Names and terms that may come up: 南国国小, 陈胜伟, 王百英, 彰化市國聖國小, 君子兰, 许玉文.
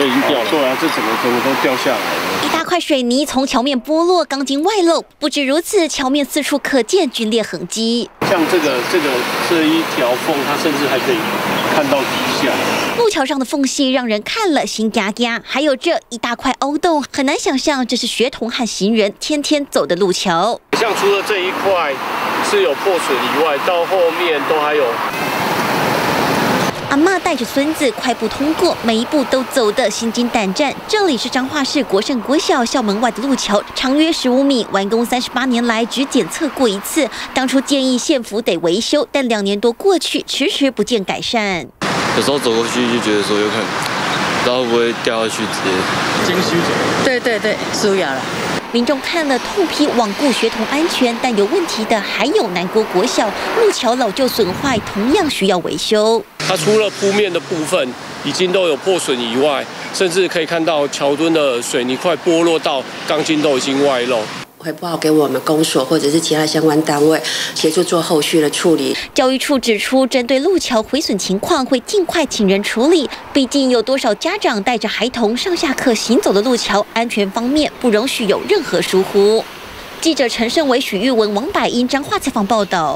都已经掉了。对啊，这整个都掉下来了。一大块水泥从桥面剥落，钢筋外露。不止如此，桥面四处可见龟裂痕迹。像这一条缝，它甚至还可以看到底下。木桥上的缝隙让人看了心嘎嘎，还有这一大块凹洞，很难想象这是学童和行人天天走的路桥。像除了这一块是有破损以外，到后面都还有。 阿嬷带着孙子快步通过，每一步都走得心惊胆战。这里是彰化市国盛国小校门外的路桥，长约15米，完工38年来只检测过一次。当初建议县府得维修，但2年多过去，迟迟不见改善。有时候走过去就觉得说有可能，不知道会不会掉下去直接惊虚者。对，苏雅了。 民众看了痛批罔顾学童安全，但有问题的还有南国国小路桥老旧损坏，同样需要维修。它除了铺面的部分已经都有破损以外，甚至可以看到桥墩的水泥块剥落到钢筋都已经外露。 回报给我们公所或者是其他相关单位协助做后续的处理。教育处指出，针对路桥毁损情况，会尽快请人处理。毕竟有多少家长带着孩童上下课行走的路桥，安全方面不容许有任何疏忽。记者陈胜伟、许玉文、王百英、彰化采访报道。